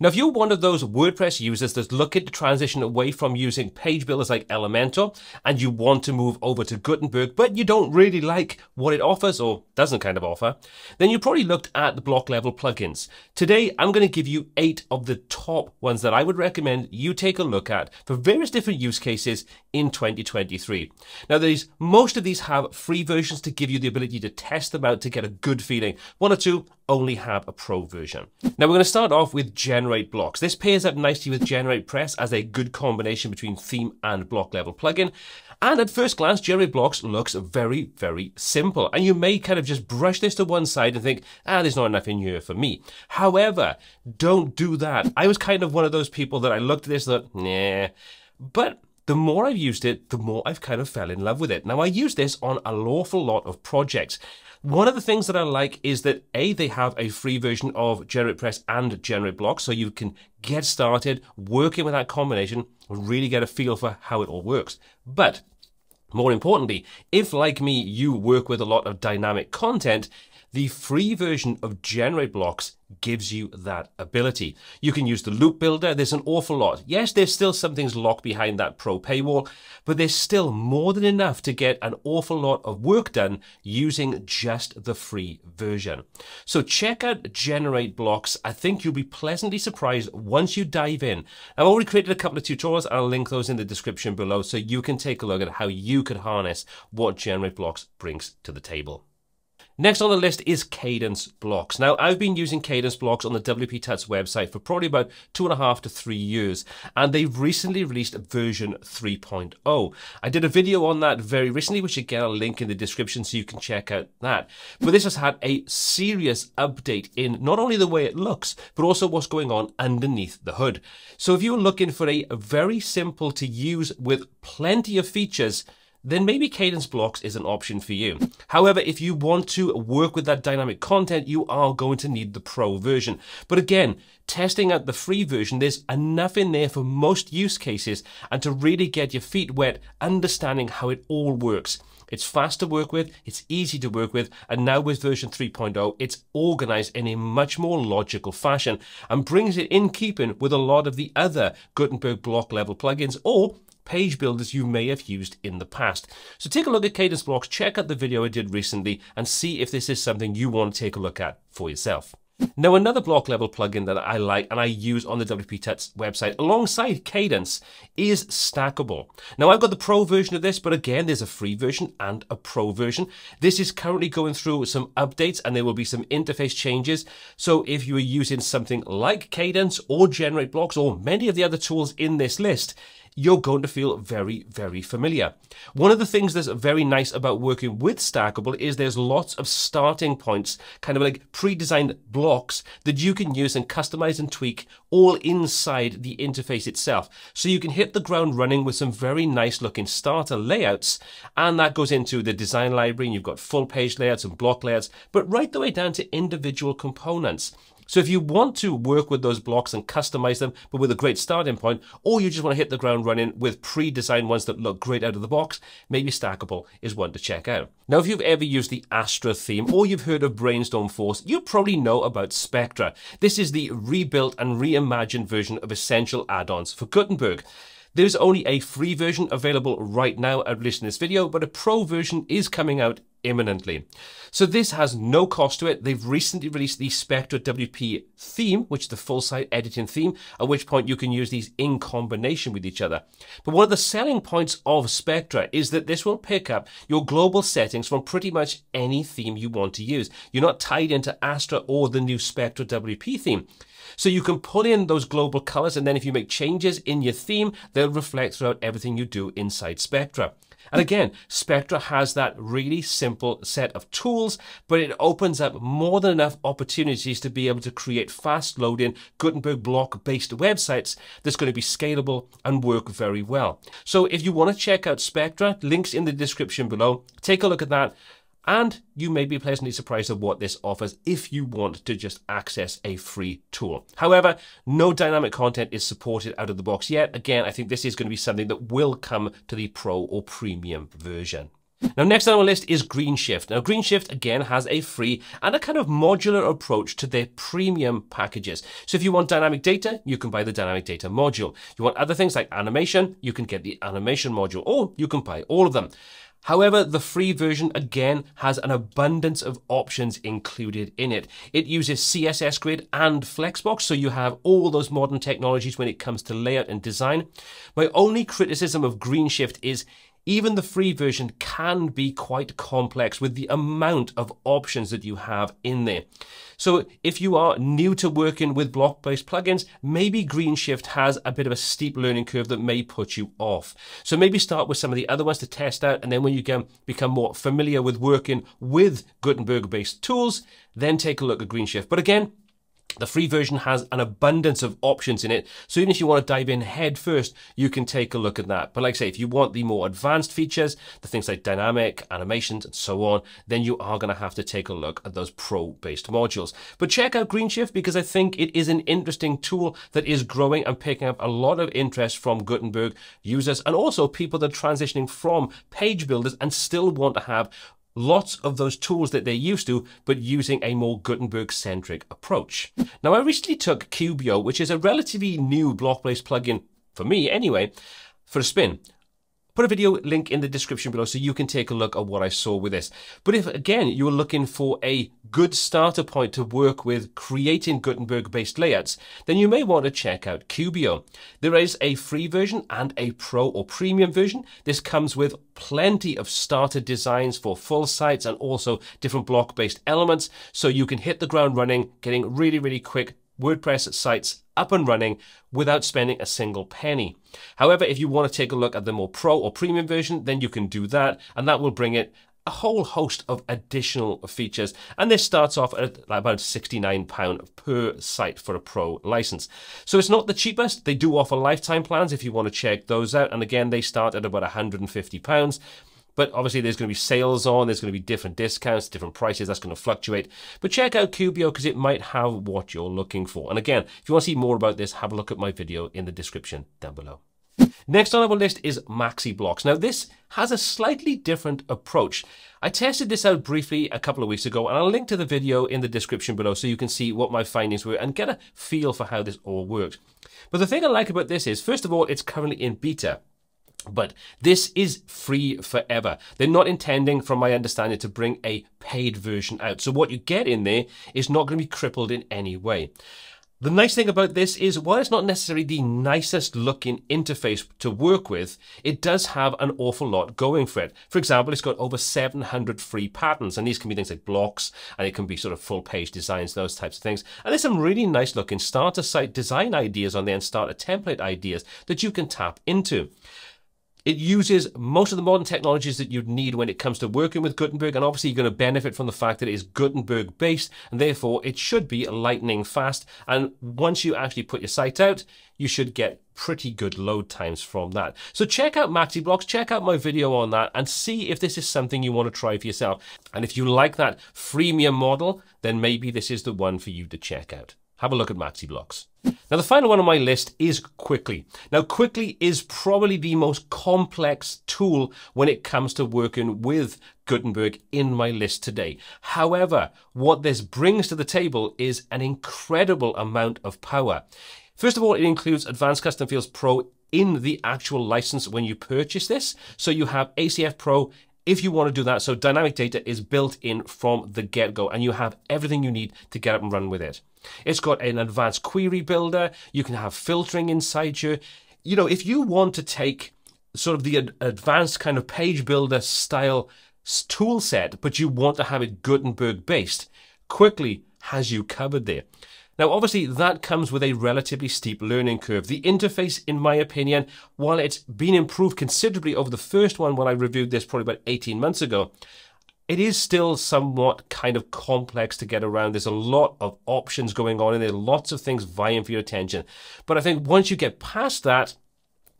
Now, if you're one of those WordPress users that's looking to transition away from using page builders like Elementor, and you want to move over to Gutenberg, but you don't really like what it offers or doesn't kind of offer, then you probably looked at the block level plugins. Today, I'm going to give you 8 of the top ones that I would recommend you take a look at for various different use cases in 2023. Now, most of these have free versions to give you the ability to test them out to get a good feeling. One or two only have a pro version. Now we're going to start off with Generate Blocks. This pairs up nicely with GeneratePress as a good combination between theme and block level plugin. And at first glance, Generate Blocks looks very, very simple. And you may kind of just brush this to one side and think, there's not enough in here for me. However, don't do that. I was kind of one of those people that I looked at this and thought, nah. But the more I've used it, the more I've kind of fell in love with it. Now I use this on an awful lot of projects. One of the things that I like is that A, they have a free version of GeneratePress and Generate Blocks, so you can get started working with that combination and really get a feel for how it all works. But more importantly, if like me, you work with a lot of dynamic content, the free version of Generate Blocks gives you that ability. You can use the loop builder. There's an awful lot. Yes, there's still some things locked behind that pro paywall, but there's still more than enough to get an awful lot of work done using just the free version. So check out Generate Blocks. I think you'll be pleasantly surprised once you dive in. I've already created a couple of tutorials. I'll link those in the description below so you can take a look at how you could harness what Generate Blocks brings to the table. Next on the list is Kadence Blocks. Now, I've been using Kadence Blocks on the WPTuts website for probably about 2.5 to 3 years, and they've recently released version 3.0. I did a video on that very recently, which again, I'll link in the description so you can check out that. But this has had a serious update in not only the way it looks, but also what's going on underneath the hood. So if you're looking for a very simple to use with plenty of features, then maybe Kadence Blocks is an option for you. However, if you want to work with that dynamic content, you are going to need the pro version. But again, testing out the free version, there's enough in there for most use cases and to really get your feet wet, understanding how it all works. It's fast to work with, it's easy to work with, and now with version 3.0, it's organized in a much more logical fashion and brings it in keeping with a lot of the other Gutenberg block level plugins or page builders you may have used in the past. So take a look at Kadence Blocks, check out the video I did recently, and see if this is something you want to take a look at for yourself. Now, another block level plugin that I like and I use on the WPTuts website alongside Kadence is Stackable. Now, I've got the pro version of this, but again, there's a free version and a pro version. This is currently going through some updates and there will be some interface changes. So if you are using something like Kadence or Generate Blocks or many of the other tools in this list, you're going to feel very, very familiar. One of the things that's very nice about working with Stackable is there's lots of starting points, kind of like pre-designed blocks that you can use and customize and tweak all inside the interface itself. So you can hit the ground running with some very nice looking starter layouts, and that goes into the design library, and you've got full page layouts and block layouts, but right the way down to individual components. So if you want to work with those blocks and customize them, but with a great starting point, or you just want to hit the ground running with pre-designed ones that look great out of the box, maybe Stackable is one to check out. Now, if you've ever used the Astra theme or you've heard of Brainstorm Force, you probably know about Spectra. This is the rebuilt and reimagined version of essential add-ons for Gutenberg. There's only a free version available right now at release in this video, but a pro version is coming out imminently. So this has no cost to it. They've recently released the Spectra WP theme, which is the full site editing theme, at which point you can use these in combination with each other. But one of the selling points of Spectra is that this will pick up your global settings from pretty much any theme you want to use. You're not tied into Astra or the new Spectra WP theme. So you can pull in those global colors, and then if you make changes in your theme, they'll reflect throughout everything you do inside Spectra. And again, Spectra has that really simple set of tools, but it opens up more than enough opportunities to be able to create fast loading Gutenberg block-based websites that's going to be scalable and work very well. So if you want to check out Spectra, links in the description below, take a look at that. And you may be pleasantly surprised at what this offers if you want to just access a free tool. However, no dynamic content is supported out of the box yet. Again, I think this is going to be something that will come to the pro or premium version. Now, next on our list is GreenShift. Now, GreenShift, again, has a free and a kind of modular approach to their premium packages. So if you want dynamic data, you can buy the dynamic data module. You want other things like animation, you can get the animation module, or you can buy all of them. However, the free version, again, has an abundance of options included in it. It uses CSS Grid and Flexbox, so you have all those modern technologies when it comes to layout and design. My only criticism of GreenShift is even the free version can be quite complex with the amount of options that you have in there. So if you are new to working with block-based plugins, maybe GreenShift has a bit of a steep learning curve that may put you off. So maybe start with some of the other ones to test out, and then when you become more familiar with working with Gutenberg-based tools, then take a look at GreenShift. But again, the free version has an abundance of options in it, so even if you want to dive in head first, you can take a look at that. But like I say, if you want the more advanced features, the things like dynamic, animations, and so on, then you are going to have to take a look at those pro-based modules. But check out GreenShift because I think it is an interesting tool that is growing and picking up a lot of interest from Gutenberg users and also people that are transitioning from page builders and still want to have lots of those tools that they're used to, but using a more Gutenberg-centric approach. Now, I recently took Kubio, which is a relatively new block-based plugin, for me anyway, for a spin. Put a video link in the description below so you can take a look at what I saw with this. But if, again, you're looking for a good starter point to work with creating Gutenberg-based layouts, then you may want to check out Kubio. There is a free version and a pro or premium version. This comes with plenty of starter designs for full sites and also different block-based elements, so you can hit the ground running, getting really, really quick WordPress sites up and running without spending a single penny. However, if you want to take a look at the more pro or premium version, then you can do that, and that will bring it a whole host of additional features. And this starts off at about £69 per site for a pro license. So it's not the cheapest. They do offer lifetime plans if you want to check those out. And again, they start at about £150. But obviously there's going to be sales on, there's going to be different discounts, different prices, that's going to fluctuate. But check out Kubio because it might have what you're looking for. And again, if you want to see more about this, have a look at my video in the description down below. Next on our list is MaxiBlocks. Now this has a slightly different approach. I tested this out briefly a couple of weeks ago and I'll link to the video in the description below so you can see what my findings were and get a feel for how this all worked. But the thing I like about this is, first of all, it's currently in beta. But this is free forever. They're not intending, from my understanding, to bring a paid version out. So what you get in there is not going to be crippled in any way. The nice thing about this is, while it's not necessarily the nicest looking interface to work with, it does have an awful lot going for it. For example, it's got over 700 free patterns, and these can be things like blocks, and it can be sort of full page designs, those types of things. And there's some really nice looking starter site design ideas on there and starter template ideas that you can tap into. It uses most of the modern technologies that you'd need when it comes to working with Gutenberg, and obviously you're going to benefit from the fact that it is Gutenberg based, and therefore it should be lightning fast. And once you actually put your site out, you should get pretty good load times from that. So check out MaxiBlocks, check out my video on that, and see if this is something you want to try for yourself. And if you like that freemium model, then maybe this is the one for you to check out. Have a look at MaxiBlocks. Now, the final one on my list is Cwicly. Now, Cwicly is probably the most complex tool when it comes to working with Gutenberg in my list today. However, what this brings to the table is an incredible amount of power. First of all, it includes Advanced Custom Fields Pro in the actual license when you purchase this. So you have ACF Pro, if you want to do that. So dynamic data is built in from the get-go and you have everything you need to get up and run with it. It's got an advanced query builder. You can have filtering inside you. You know, if you want to take sort of the advanced kind of page builder style tool set, but you want to have it Gutenberg based, Cwicly has you covered there. Now, obviously, that comes with a relatively steep learning curve. The interface, in my opinion, while it's been improved considerably over the first one when I reviewed this probably about 18 months ago, it is still somewhat kind of complex to get around. There's a lot of options going on and there are lots of things vying for your attention. But I think once you get past that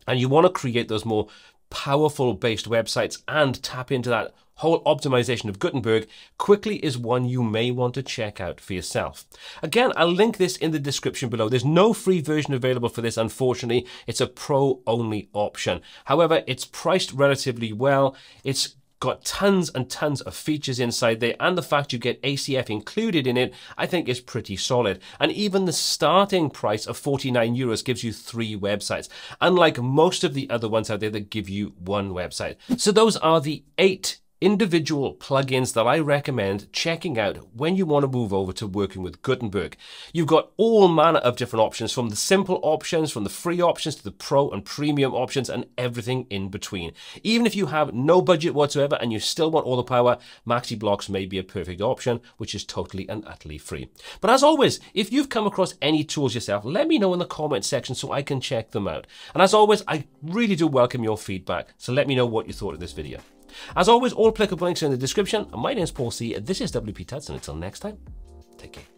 and you want to create those more powerful based websites and tap into that whole optimization of Gutenberg, Cwicly is one you may want to check out for yourself. Again, I'll link this in the description below. There's no free version available for this, unfortunately. It's a pro-only option. However, it's priced relatively well. It's got tons and tons of features inside there, and the fact you get ACF included in it, I think is pretty solid. And even the starting price of €49 gives you 3 websites, unlike most of the other ones out there that give you 1 website. So those are the 8 individual plugins that I recommend checking out when you want to move over to working with Gutenberg. You've got all manner of different options, from the simple options, from the free options to the pro and premium options and everything in between. Even if you have no budget whatsoever and you still want all the power, MaxiBlocks may be a perfect option, which is totally and utterly free. But as always, if you've come across any tools yourself, let me know in the comment section so I can check them out. And as always, I really do welcome your feedback, so let me know what you thought of this video. As always, all applicable links are in the description. My name is Paul C. This is WPTuts, and until next time, take care.